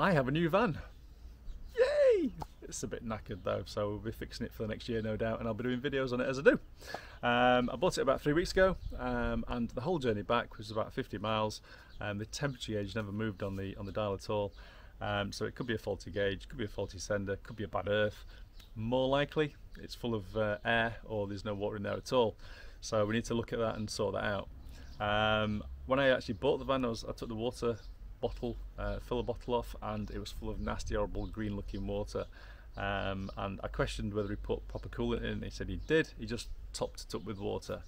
I have a new van. Yay! It's a bit knackered though, so we'll be fixing it for the next year no doubt, and I'll be doing videos on it as I do. I bought it about 3 weeks ago, and the whole journey back was about 50 miles. The temperature gauge never moved on the dial at all, so it could be a faulty gauge, could be a faulty sender, could be a bad earth. More likely, it's full of air, or there's no water in there at all. So we need to look at that and sort that out. When I actually bought the van, I took the water bottle, filler bottle off, and it was full of nasty, horrible, green-looking water. And I questioned whether he put proper coolant in. He said he did. He just topped it up with water.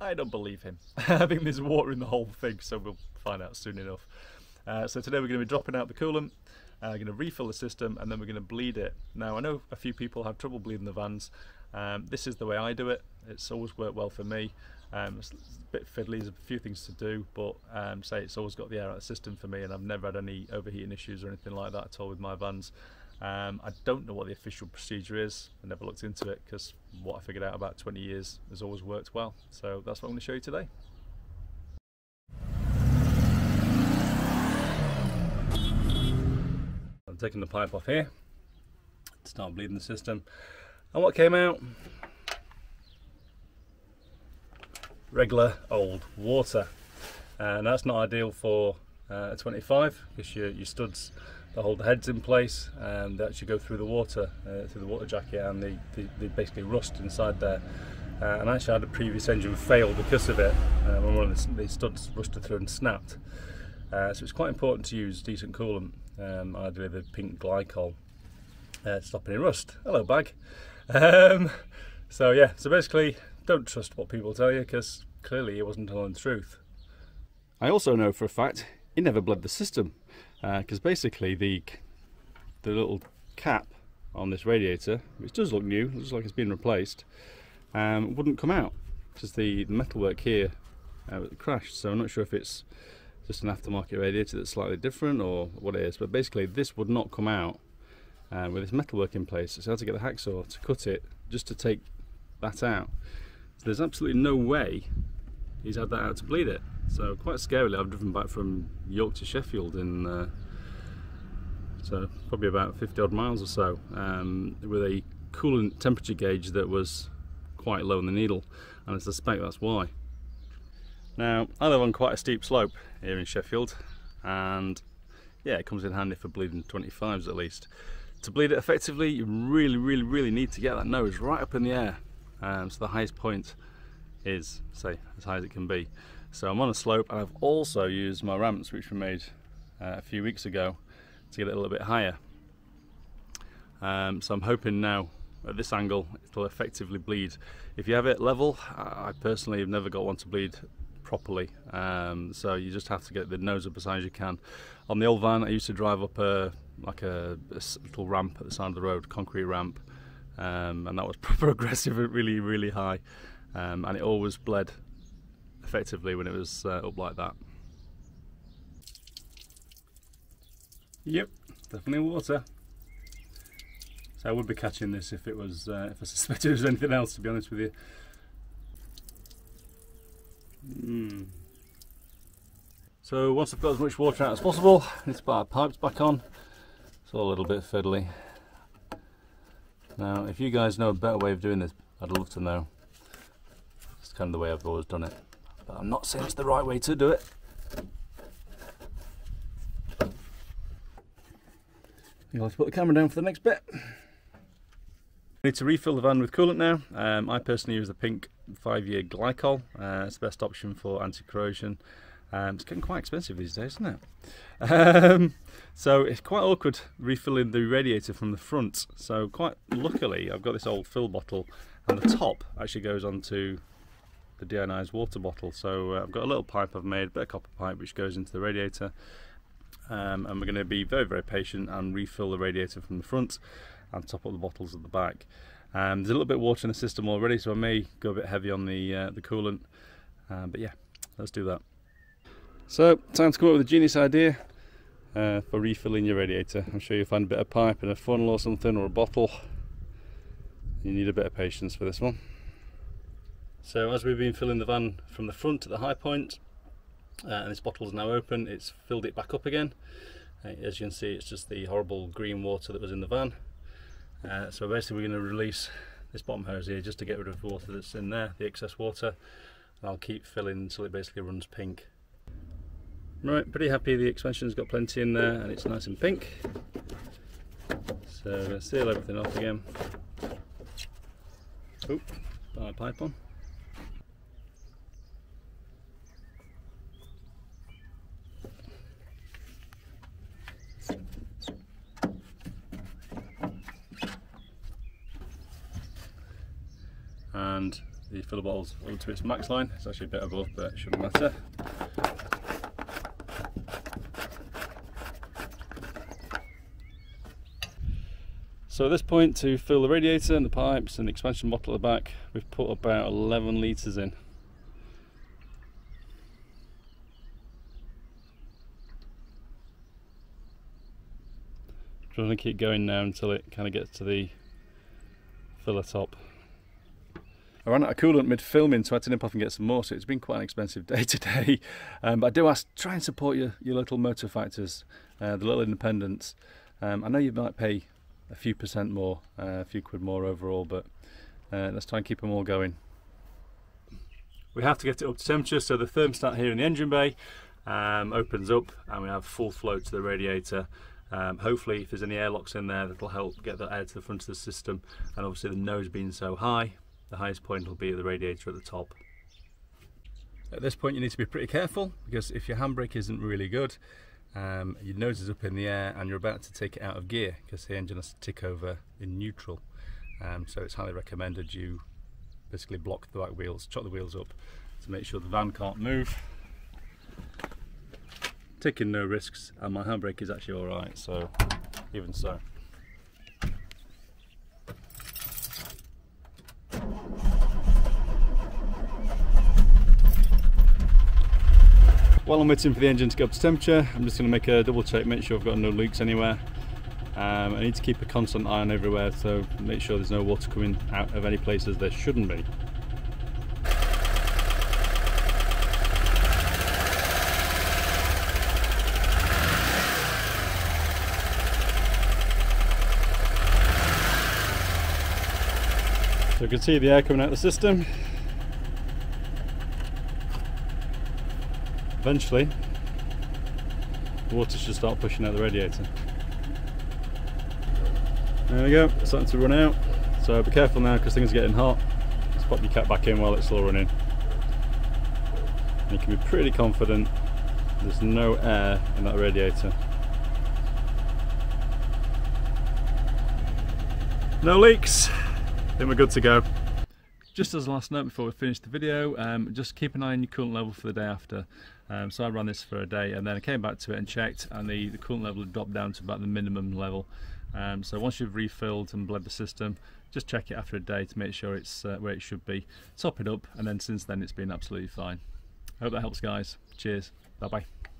I don't believe him. I think there's water in the whole thing, so we'll find out soon enough. So today we're going to be dropping out the coolant, going to refill the system, and then we're going to bleed it. Now I know a few people have trouble bleeding the vans. This is the way I do it. It's always worked well for me. It's a bit fiddly, there's a few things to do, but say it's always got the air out of the system for me, and I've never had any overheating issues or anything like that at all with my vans. I don't know what the official procedure is. I never looked into it, because what I figured out about 20 years has always worked well. So that's what I'm going to show you today. I'm taking the pipe off here to start bleeding the system, and what came out? Regular old water, and that's not ideal for a 25, because your studs that hold the heads in place, and they actually go through the water jacket, and they basically rust inside there. And actually I had a previous engine fail because of it, when one of the studs rusted through and snapped. So it's quite important to use decent coolant, ideally the pink glycol, stopping in rust. Hello bag. So yeah, so basically don't trust what people tell you, because clearly it wasn't telling the truth. I also know for a fact it never bled the system, because basically the little cap on this radiator, which does look new, looks like it's been replaced, wouldn't come out, because the metalwork here crashed. So I'm not sure if it's just an aftermarket radiator that's slightly different or what it is, but basically this would not come out with this metalwork in place. So I had to get the hacksaw to cut it just to take that out. So there's absolutely no way he's had that out to bleed it. So quite scarily, I've driven back from York to Sheffield in so probably about 50 odd miles or so, with a coolant temperature gauge that was quite low in the needle, and I suspect that's why. Now I live on quite a steep slope here in Sheffield, and yeah, it comes in handy for bleeding 25s at least. To bleed it effectively, you really need to get that nose right up in the air. So the highest point is, say, as high as it can be. So I'm on a slope, and I've also used my ramps, which we made a few weeks ago, to get it a little bit higher. So I'm hoping now at this angle it'll effectively bleed. If you have it level, I personally have never got one to bleed properly, so you just have to get the nose up as high as you can. On the old van, I used to drive up a little ramp at the side of the road, concrete ramp, and that was proper aggressive, really high, and it always bled effectively when it was up like that. Yep, definitely water. So I would be catching this if it was, if I suspected it was anything else, to be honest with you. So once I've got as much water out as possible, let's put our pipes back on. It's all a little bit fiddly. Now, if you guys know a better way of doing this, I'd love to know. It's kind of the way I've always done it, but I'm not saying it's the right way to do it. You'll have to put the camera down for the next bit. I need to refill the van with coolant now. I personally use the pink 5-year glycol. It's the best option for anti-corrosion. It's getting quite expensive these days, isn't it? So it's quite awkward refilling the radiator from the front. So quite luckily, I've got this old fill bottle, and the top actually goes onto the deionized water bottle. So I've got a little pipe I've made, a bit of copper pipe, which goes into the radiator. And we're going to be very patient and refill the radiator from the front and top up the bottles at the back. There's a little bit of water in the system already, so I may go a bit heavy on the coolant. But yeah, let's do that. So, time to come up with a genius idea for refilling your radiator. I'm sure you'll find a bit of pipe in a funnel or something, or a bottle. You need a bit of patience for this one. So, as we've been filling the van from the front at the high point, and this bottle's now open, it's filled it back up again. As you can see, it's just the horrible green water that was in the van. So basically we're going to release this bottom hose here just to get rid of the water that's in there, the excess water, and I'll keep filling until it basically runs pink. Right, pretty happy the expansion's got plenty in there and it's nice and pink. So we're going to seal everything off again. Oop, put my pipe on. And the filler bottle's all to its max line. It's actually a bit above, but it shouldn't matter. So at this point, to fill the radiator and the pipes and the expansion bottle at the back, we've put about 11 litres in. I'm trying to keep going now until it kind of gets to the filler top. I ran out of coolant mid-filming, so I had to nip off and get some more, so it's been quite an expensive day today. But I do ask, try and support your local motor factors, the little independents. I know you might pay a few percent more, a few quid more overall, but let's try and keep them all going. We have to get it up to temperature, so the thermostat here in the engine bay opens up and we have full flow to the radiator. Hopefully if there's any airlocks in there, that'll help get the air to the front of the system, and obviously the nose being so high, the highest point will be at the radiator at the top. At this point you need to be pretty careful, because if your handbrake isn't really good, your nose is up in the air and you're about to take it out of gear, because the engine has to tick over in neutral. So it's highly recommended you basically block the back wheels, chop the wheels up to make sure the van can't move. Taking no risks, and my handbrake is actually alright, so even so. While I'm waiting for the engine to go up to temperature, I'm just going to make a double check, make sure I've got no leaks anywhere. I need to keep a constant eye on everywhere, so make sure there's no water coming out of any places there shouldn't be. So you can see the air coming out of the system. Eventually, water should start pushing out the radiator. There we go, it's starting to run out. So be careful now because things are getting hot. Let's pop your cap back in while it's still running. And you can be pretty confident there's no air in that radiator. No leaks, then we're good to go. Just as a last note before we finish the video, just keep an eye on your coolant level for the day after. So I ran this for a day and then I came back to it and checked, and the coolant level had dropped down to about the minimum level. So once you've refilled and bled the system, just check it after a day to make sure it's where it should be. Top it up, and then since then it's been absolutely fine. I hope that helps, guys. Cheers. Bye bye.